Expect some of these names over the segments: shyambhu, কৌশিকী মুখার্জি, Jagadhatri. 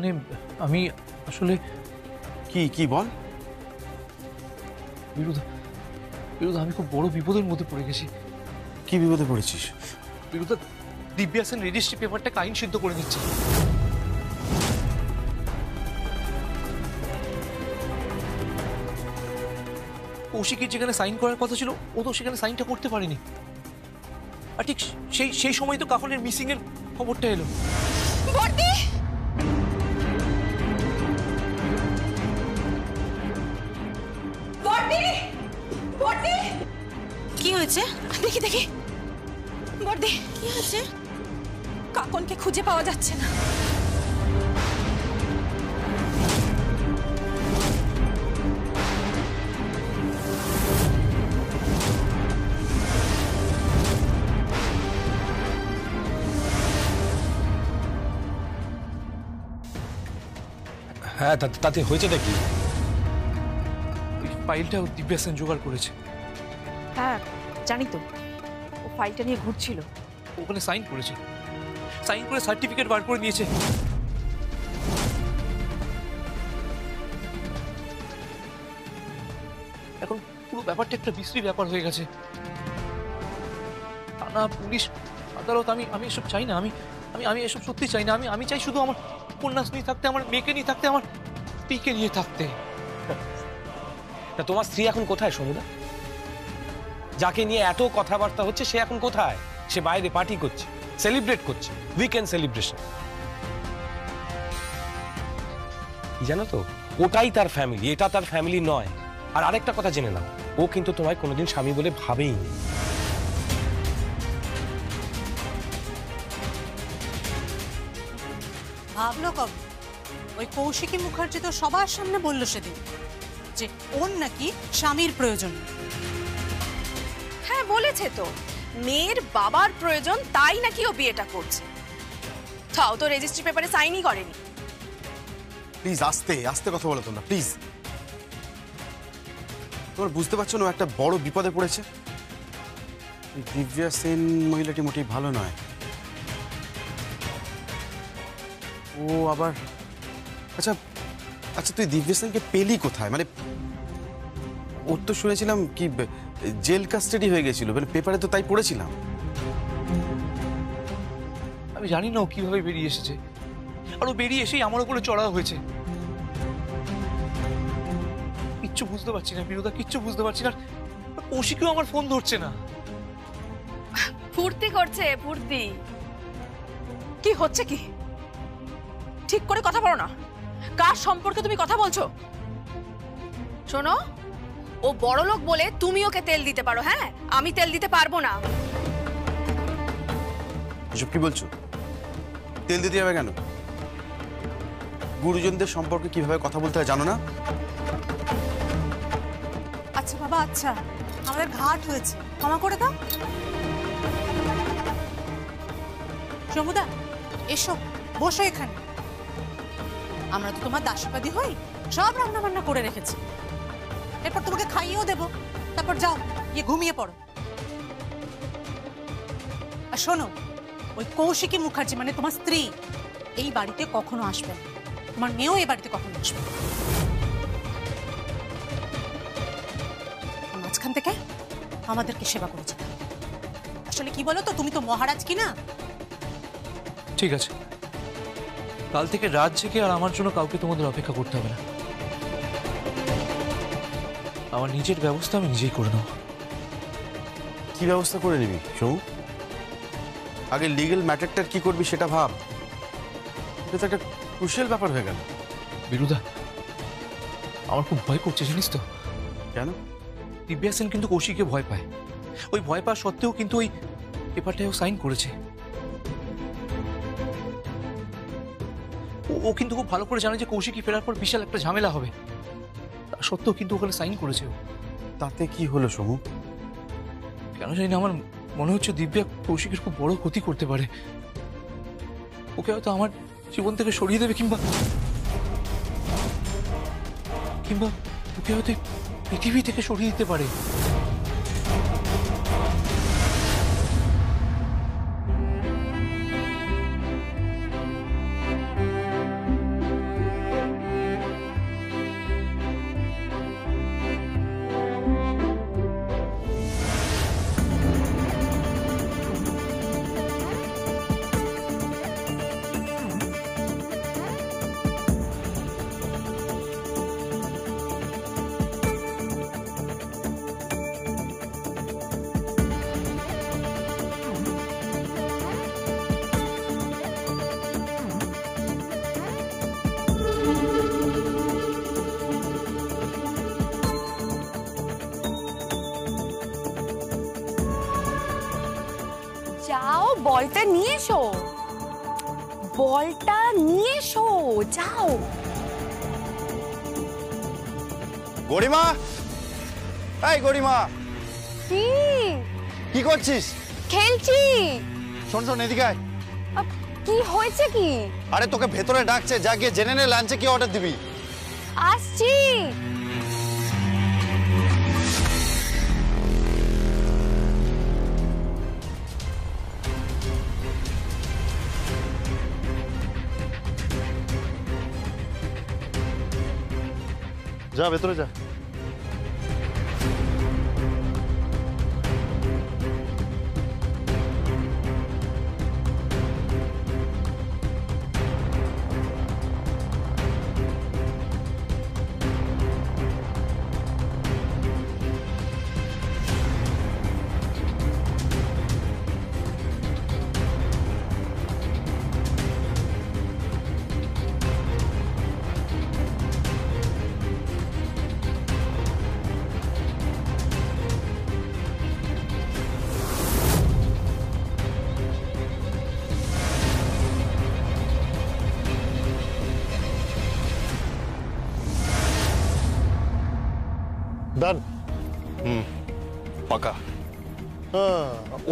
মানে আমি আসলে কি কি বল বিরুদ্ধ বিরুদ্ধ আমি খুব বড় বিপদের মধ্যে পড়ে গেছি। কি বিপদে পড়েছিস বিরুদ্ধ? দিব্যাসেন রেজিস্ট্রি পেপারটাকে আইন সিদ্ধ করে দিচ্ছে। কৌশিকের যেখানে সাইন করার কথা ছিল ও তো সেখানে সাইনটা করতে পারেনি, আর ঠিক সেই সময় তো কাফনের মিসিং এর খবরটা এলো। কি হয়েছে দেখি দেখি বর্দি, কি হয়েছে? কাকনকে খুঁজে পাওয়া যাচ্ছে না। হ্যাঁ, তাতে হয়েছে নাকি? ফাইলটা দিব্যাসেন জোগাড় করেছে। হ্যাঁ জানি তো, ও ফাইলটা নিয়ে ঘুরছিল, ওখানে সাইন করেছে, সাইন করে সার্টিফিকেট বার করে নিয়েছে। এখন পুরো ব্যাপারটা একটা বিশ্রী ব্যাপার হয়ে গেছে। থানা, পুলিশ, আদালত, আমি এসব চাই না, আমি আমি এসব সত্যি চাই না। আমি চাই শুধু আমার উপন্যাস নিয়ে থাকতে, আমার মেয়েকে নিয়ে থাকতে, আমার স্ত্রীকে নিয়ে থাকতে। তোমার স্ত্রী এখন কোথায় সমুদা? যাকে নিয়ে এত কথাবার্তা হচ্ছে সে এখন কোথায়? সে বাইরে পার্টি করছে, সেলিব্রেট করছে, উইকেন্ড সেলিব্রেশন। জানো তো ওটাই তার ফ্যামিলি, এটা তার ফ্যামিলি নয়। আর আরেকটা কথা জেনে নাও, ও কিন্তু তোমায় কোনোদিন স্বামী বলে ভাবেই নি। ভাবলো কবে? ওই কৌশিকী মুখার্জি তো সবার সামনে বললো সেদিন যে ওর নাকি স্বামীর প্রয়োজন। হ্যাঁ বলেছে তো, মেয়ের বাবার প্রয়োজন, তাই নাকি ও বিয়েটা করছে। তাও তো রেজিস্ট্রি পেপারে সাইনই করেনি। প্লিজ আস্তে আস্তে কথা বলো তোমরা, প্লিজ। তোমরা বুঝতে পারছো না একটা বড় বিপদে পড়েছে। দিব্যাসেন মহিলাটি মোটেই ভালো নয়। ও আবার আচ্ছা আচ্ছা তুই দিব্যাসেনকে পেলি কোথায়? মানে ওর তো শুনেছিলাম কি জেল কাস্টাডি হয়ে গেছিল, মানে পেপারে তো তাই পড়েছিলাম। আমি জানি না ও কিভাবে বেরিয়ে এসেছে, আর ও বেরিয়ে এসেই আমার উপরে চড়া হয়েছে। কিচ্ছু বুঝতে পারছি না বিরুদ্ধা, কিচ্ছু বুঝতে পারছি না। কৌশিকও আমার ফোন ধরছে না। ফুর্তি করছে, ফুর্তি। কি হচ্ছে কি? ঠিক করে কথা বলো না। কার সম্পর্কে তুমি কথা বলছো? শোনো, ও বড়লোক বলে তুমি ওকে তেল দিতে পারো, হ্যাঁ আমি তেল দিতে পারবো না। এসব কি বলছো? তেল দিতে হবে কেন? গুরুজনদের সম্পর্কে কিভাবে কথা বলতে হয় জানো না? আচ্ছা বাবা আচ্ছা, আমাদের ঘাট হয়েছে, ক্ষমা করে দাও। সমুদা এসো, বসো এখানে। আমরা তো তোমার দাসীপাদি হই, সব রান্না বান্না করে রেখেছি, এরপর তোমাকে খাইয়েও দেবো। তারপর যাও গিয়ে ঘুমিয়ে পড়ো। আর শোনো, ওই কৌশিকী মুখার্জি মানে তোমার স্ত্রী এই বাড়িতে কখনো আসবে না, তোমার মেয়েও এই বাড়িতে কখনো আসবে না। মাঝখান থেকে আমাদেরকে সেবা করেছে। আসলে কি বলো তো, তুমি তো মহারাজ কি না? ঠিক আছে, কাল থেকে রাত জেগে আর আমার জন্য কাউকে তোমাদের অপেক্ষা করতে হবে না। আমার নিজের ব্যবস্থা আমি নিজেই করে নেব। কি ব্যবস্থা করে নিবি সৌ? আগে লিগেল ম্যাটারটার কি করবি সেটা ভাব। এটা তো একটা ক্রুশিয়াল ব্যাপার হয়ে গেল। বিরুদ্ধা আমার খুব ভয় করছে জানিস তো। কেন? দিব্যাসেন কিন্তু কৌশিককে ভয় পায়। ওই ভয় পাওয়া সত্ত্বেও কিন্তু ওই পেপারটাও সাইন করেছে। ও কিন্তু খুব ভালো করে জানে যে কৌশিকী ফেরার পর বিশাল একটা ঝামেলা হবে, তা সত্ত্বেও কিন্তু ওখানে সাইন করেছে। তাতে কি হলো সমু? কেন জানি না আমার মনে হচ্ছে দিব্যা কৌশিকের খুব বড় ক্ষতি করতে পারে। ওকে হয়তো আমার জীবন থেকে সরিয়ে দেবে, কিংবা কিংবা ওকে হয়তো পৃথিবী থেকে সরিয়ে দিতে পারে। বলটা নিয়ে এসো, বলটা নিয়ে এসো, যাও। গরিমা, এই গরিমা, কি কি করছিস? খেলছি। শোন শোন, এদিকে আয়। কি হয়েছে কি? আরে তোকে ভেতরে ডাকছে, যা গিয়ে জেনে নে লাঞ্চে কি অর্ডার দিবি। আসছি। যা ভেতরে যা।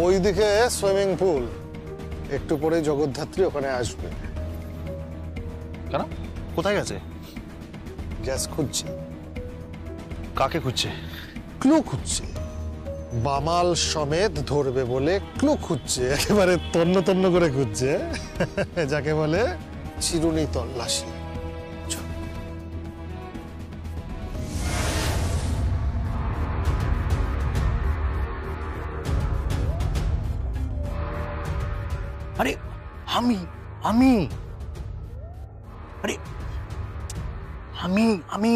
ওইদিকে সুইমিং পুল, একটু পরে জগদ্ধাত্রী ওখানে আসবে। কেন, কোথায় গেছে? গ্যাস খুঁজছে। কাকে খুঁজছে? ক্লু খুঁজছে, বামাল সমেত ধরবে বলে ক্লু খুঁজছে, একেবারে তন্ন তন্ন করে খুঁজছে, যাকে বলে চিরুনি তল্লাশি। আরে আমি আমি আরে আমি আমি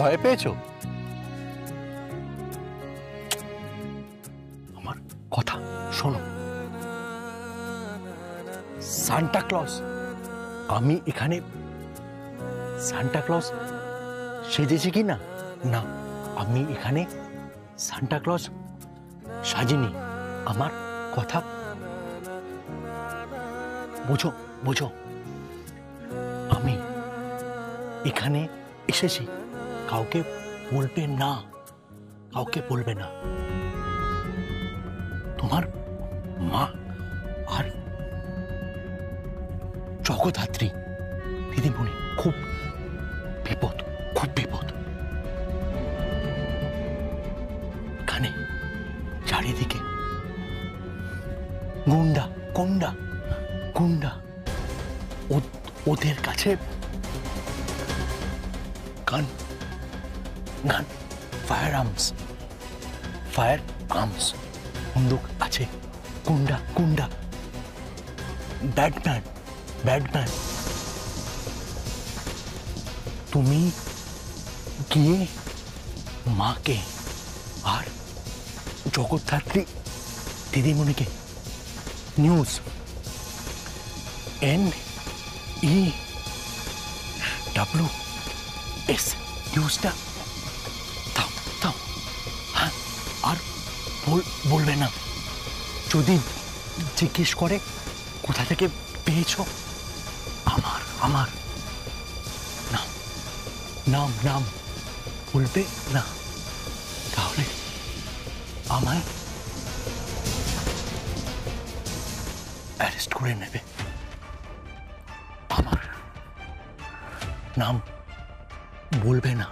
ভয় পেয়েছো? আমার কথা শোনো, সান্টা ক্লজ, আমি এখানে সান্টা ক্লজ সেজেছি কি না? না, আমি এখানে সান্টা ক্লজ সাজিনি। আমার কথা বুঝো, বুঝো, আমি এখানে এসেছি, কাউকে বলবে না, কাউকে বলবে না। তোমার মা আর জগদ্ধাত্রী দিদিমণি খুব বিপদ, খুব বিপদ। এখানে চারিদিকে গুন্ডা গুন্ডা গুন্ডা, ওদের কাছে গান গান, ফায়ার আর্মস, ফায়ার আর্মস, বন্দুক আছে, গুন্ডা গুন্ডা, ব্যাটম্যান ব্যাটম্যান। তুমি গিয়ে মাকে আর জগদ্ধাত্রী দিদিমণিকে নিউজ NEWS নিউজটা আর বলবে না। যদি জিজ্ঞেস করে কোথা থেকে পেয়েছো, আমার আমার নাম নাম নাম বলবে না, তাহলে আমায় অ্যারেস্ট করে নেবে। আমার নাম বলবে না,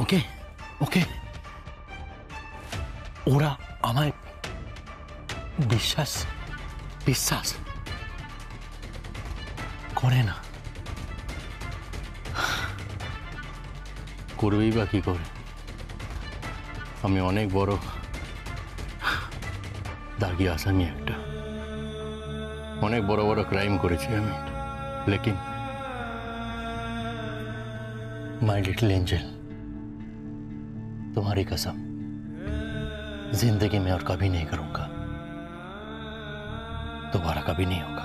ওকে ওকে। ওরা আমায় বিশ্বাস করে না, করবেই বা কি করে? আমি অনেক বড় দাগি আসামি একটা, অনেক বড় বড় ক্রাইম করেছি আমি। লেকিন মাই লিটল এঞ্জেল, तुम्हारी कसम जिंदगी में और कभी नहीं करूंगा, दोबारा कभी नहीं होगा।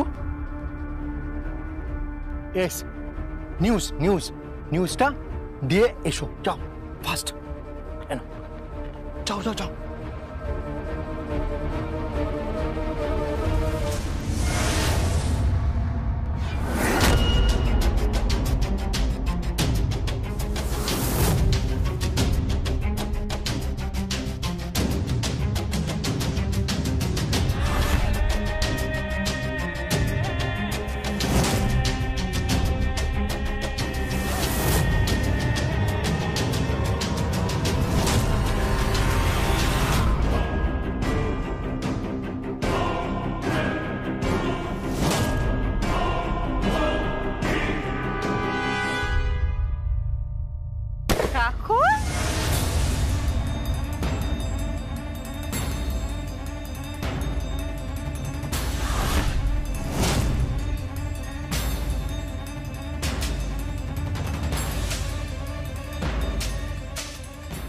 W S নিউজটা দিয়ে এসো, যাও ফাস্ট, যাও যাও যাও।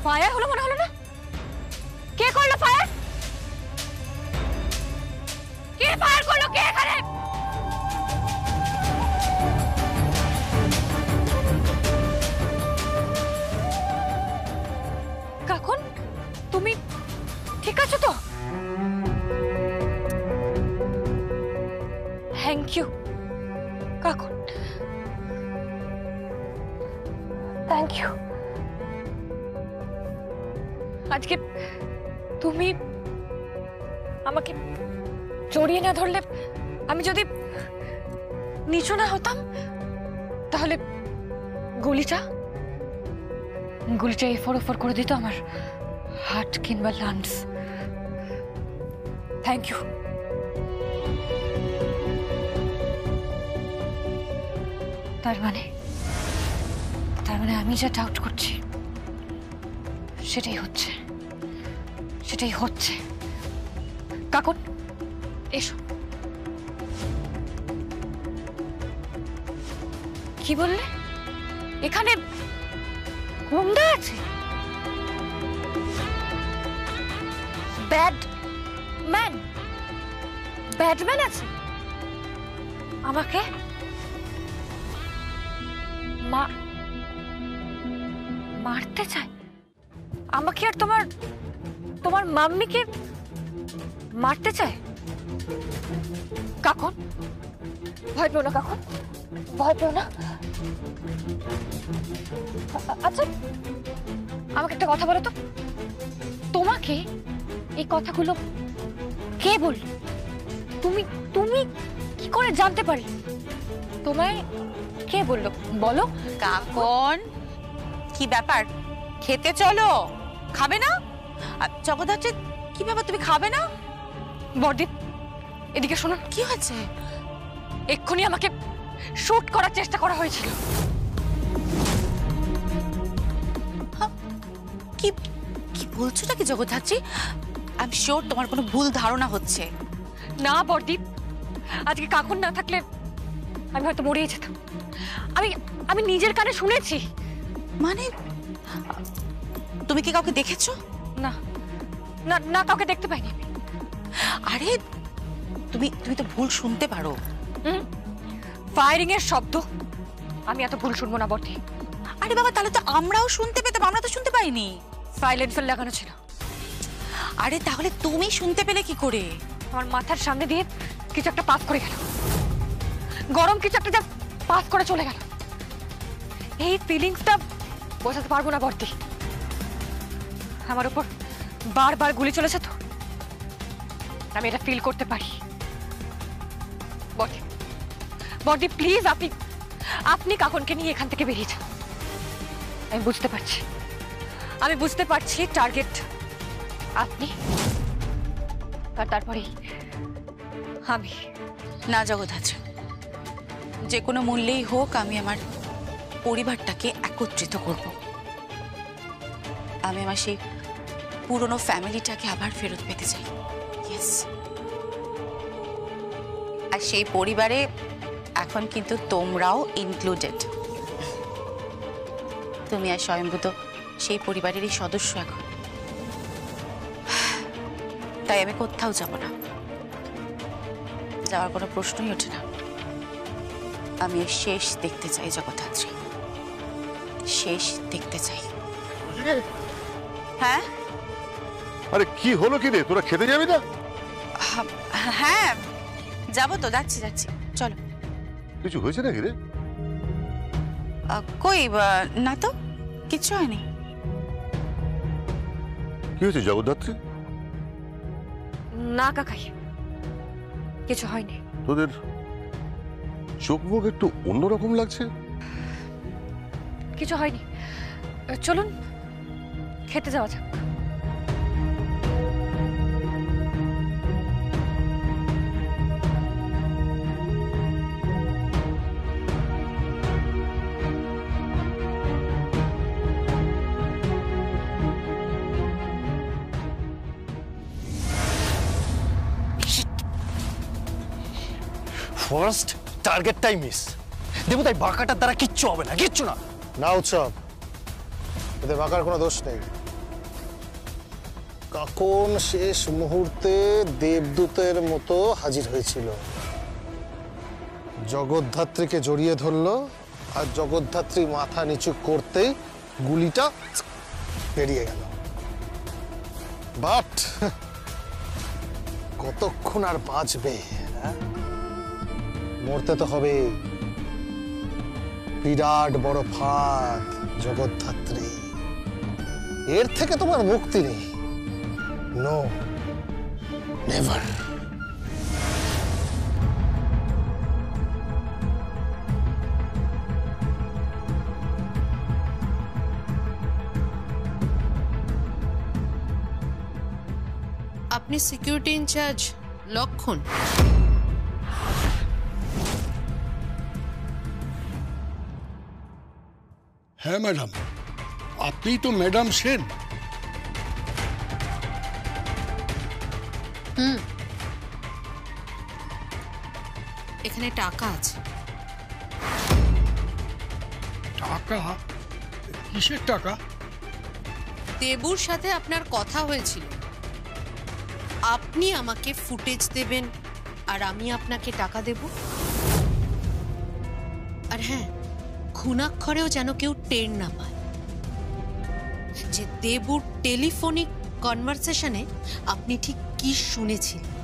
ফায়ার হলো মনে হলো না? কে করলো ফায়ার? কে ফায়ার করলো? কে এখানে? কাকুন, তুমি ঠিক আছো তো? থ্যাংক ইউ কাকুন, থ্যাংক ইউ। আজকে তুমি আমাকে জড়িয়ে না ধরলে, আমি যদি নিচু না হতাম, তাহলে গুলিটা এফোর করে দিত আমার হার্ট কিংবা লাংস। Thank you. তার মানে আমি যা ডাউট করছি সেটাই হচ্ছে। কাকুন এসো। কি বললে? এখানে গুন্ডা আছে? ব্যাডম্যান আছে? আমাকে মারতে চায়? আমাকে আর তোমার মাম্মিকে মারতে চায়? কাকুন ভয় পেও না, কাকুন ভয় পেও না। আচ্ছা আমাকে একটা কথা বলো তো, তোমাকে এই কথাগুলো কে বলল? তুমি কি করে জানতে পারলে? তোমায় কে বললো? বলো কাকুন। কি ব্যাপার? খেতে চলো। খাবে না? জগদ্ধাত্রী কি ব্যাপার, তুমি খাবে না? বর্দীপ এদিকে শোনো, কি হয়েছে? এক্ষুনি আমাকে শুট করার চেষ্টা করা হয়েছিল। কি কি বলছো নাকি জগদ্ধাত্রী? আই এম শিওর তোমার কোনো ভুল ধারণা হচ্ছে। না বর্দীপ, আজকে কাকুন না থাকলে আমি হয়তো মরেই যেতাম। আমি নিজের কানে শুনেছি। মানে তুমি কি কাউকে দেখেছো? না না কাউকে দেখতে পাইনি। আরে তুমি তো ভুল শুনতে পারো। ফায়ারিং এর শব্দ আমি এত ভুল শুনবো না বটে। আরে বাবা, তাহলে তো আমরাও শুনতে পেতাম, আমরা তো শুনতে পাইনি। সাইলেন্সার লাগানো ছিল। আরে তাহলে তুমি শুনতে পেলে কি করে? আমার মাথার সামনে দিয়ে কিছু একটা পাস করে গেল, গরম কিছু একটা যা পাস করে চলে গেল, এই ফিলিংসটা বোঝাতে পারবো না বর্দি। আমার উপর বারবার গুলি চলেছে তো আমি এটা ফিল করতে পারি। বর্দি, বর্দি প্লিজ আপনি আপনি কাকনকে নিয়ে এখান থেকে বেরিয়ে যান। আমি বুঝতে পারছি, আমি বুঝতে পারছি টার্গেট আপনি আর তারপরে আমি। না জগদ্ধাত্রী, যে কোনো মূল্যেই হোক আমি আমার পরিবারটাকে একত্রিত করব। আমি আমার সেই পুরনো ফ্যামিলিটাকে আবার ফেরত পেতে চাই। ইয়েস, আর সেই পরিবারে এখন কিন্তু তোমরাও ইনক্লুডেড। তুমি আর স্বয়ম্ভূত সেই পরিবারেরই সদস্য এখন, তাই আমি কোথাও যাব না, যাওয়ার কোনো প্রশ্নই ওঠে না। আমি শেষ দেখতে চাই জগদ্ধাত্রী, শেষ দেখতে চাই। হ্যাঁ, আরে কি হলো কি রে, তোরা খেতে যাবি না? হ্যাঁ যাবো তো, যাচ্ছি যাচ্ছি, চলো। কিছু হয়েছে নাকি রে? কই না তো, কিচ্ছু হয়নি। কি হয়েছে জগদ্ধাত্রী? না কাকাই, কিছু হয়নি। তোদের চোখ মুখ একটু অন্যরকম লাগছে। কিছু হয়নি, চলুন খেতে যাওয়া যাক। ফার্স্ট টার্গেটটাই মিস। দেবো তাই বাঁকাটার দ্বারা কিচ্ছু হবে না, কিচ্ছু না। না উৎসব, এদের বাঁকার কোনো দোষ নেই। কাকন শেষ মুহূর্তে দেবদূতের মতো হাজির হয়েছিল, জগদ্ধাত্রীকে জড়িয়ে ধরল, আর জগদ্ধাত্রী মাথা নিচু করতেই গুলিটা বেরিয়ে গেল। বাট কতক্ষণ আর বাঁচবে? মরতে তো হবে। বিরাট বড় ফাঁদ জগদ্ধাত্রী, এর থেকে তোমার মুক্তি নেই। No, never. আপনি সিকিউরিটি ইনচার্জ লক্ষণ? হ্যাঁ ম্যাডাম, আপনি তো ম্যাডাম সেন। এখানে টাকা আছে। টাকা? কিসের টাকা? দেবুর সাথে আপনার কথা হয়েছিল, আপনি আমাকে ফুটেজ দেবেন আর আমি আপনাকে টাকা দেব। আর হ্যাঁ, খুনাক্ষরেও যেন কেউ টের না পায় যে দেবুর টেলিফোনিক কনভারসেশনে আপনি ঠিক কি শুনেছিলেন।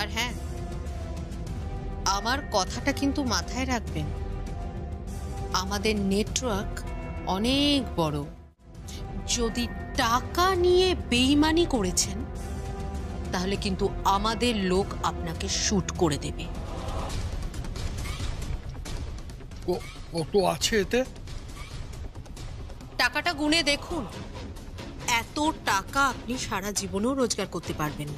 আর হ্যাঁ, আমার কথাটা কিন্তু মাথায় রাখবেন, আমাদের নেটওয়ার্ক অনেক বড়। যদি টাকা নিয়ে বেইমানি করেছেন তাহলে কিন্তু আমাদের লোক আপনাকে শুট করে দেবে। কত আছে এতে? টাকাটা গুনে দেখুন। এত টাকা আপনি সারা জীবনও রোজগার করতে পারবেন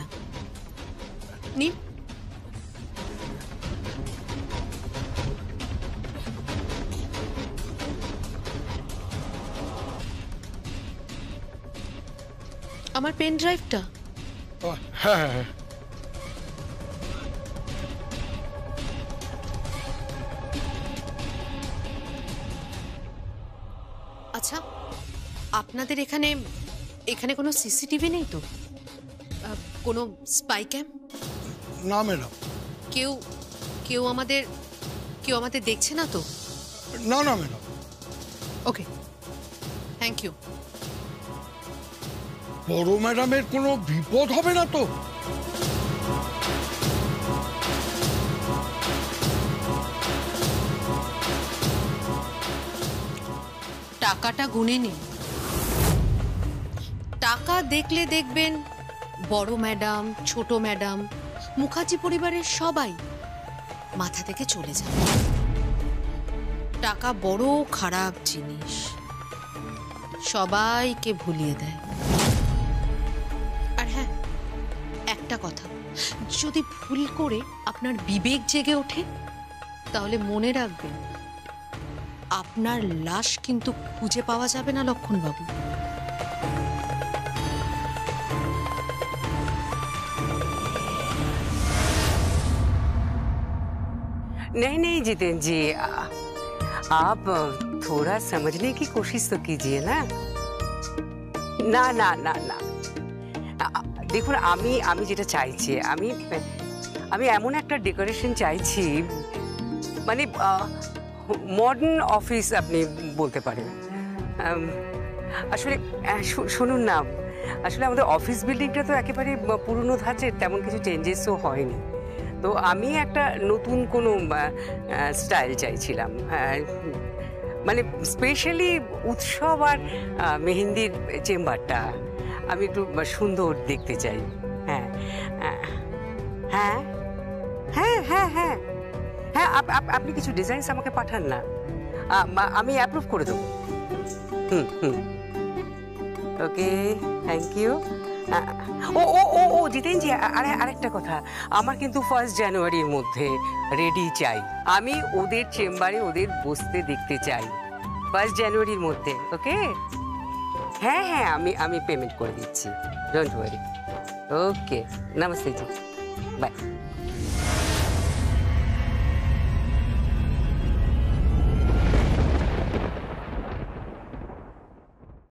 না। নিন। আমার পেন ড্রাইভটা? হ্যাঁ হ্যাঁ। আচ্ছা, আপনাদের এখানে এখানে কোনো সিসিটিভি নেই তো? কোনো স্পাই ক্যাম? না ম্যাডাম। কেউ কেউ আমাদের দেখছে না তো? না না ম্যাডাম। Okay, thank you. বড় ম্যাডামের কোনো বিপদ হবে না তো? টাকাটা গুনে নিন। টাকা দেখলে দেখবেন বড় ম্যাডাম, ছোট ম্যাডাম, মুখার্জি পরিবারের সবাই মাথা থেকে চলে যাবে। টাকা বড় খারাপ জিনিস, সবাইকে ভুলিয়ে দেয়। আর হ্যাঁ, একটা কথা, যদি ভুল করে আপনার বিবেক জেগে ওঠে তাহলে মনে রাখবেন আপনার লাশ কিন্তু খুঁজে পাওয়া যাবে না লক্ষণবাবু। नहीं नहीं जितेंद्र जी, आप थोड़ा समझने की कोशिश तो कीजिए ना। ना ना ना ना देखो आमी आमी जेटा चाहिए आमी आमी एमन एक डेकोरेशन चाहिए माने मॉडर्न ऑफिस अपनी बोलते पारें। আসলে শুনুন না, আসলে আমাদের অফিস বিল্ডিংটা তো একেবারে পুরনো ধাঁচের, তেমন কিছু চেঞ্জেসও হয়নি। তো আমি একটা নতুন কোনো স্টাইল চাইছিলাম, মানে স্পেশালি উৎসব আর মেহেন্দির চেম্বারটা আমি একটু সুন্দর দেখতে চাই। হ্যাঁ হ্যাঁ হ্যাঁ হ্যাঁ হ্যাঁ হ্যাঁ আপনি কিছু ডিজাইনস আমাকে পাঠান না, আমি অ্যাপ্রুভ করে দেবো। হুম হুম ওকে থ্যাংক ইউ। ও ও ও ও জিতেন জি, আরে আরেকটা কথা, আমার কিন্তু 1 জানুয়ারির মধ্যে রেডি চাই। আমি ওদের চেম্বারে ওদের বসতে দেখতে চাই 1 জানুয়ারির মধ্যে। ওকে হ্যাঁ হ্যাঁ আমি আমি পেমেন্ট করে দিচ্ছি, ডোন্ট ওয়ারি। ওকে নমস্তে জি, বাই।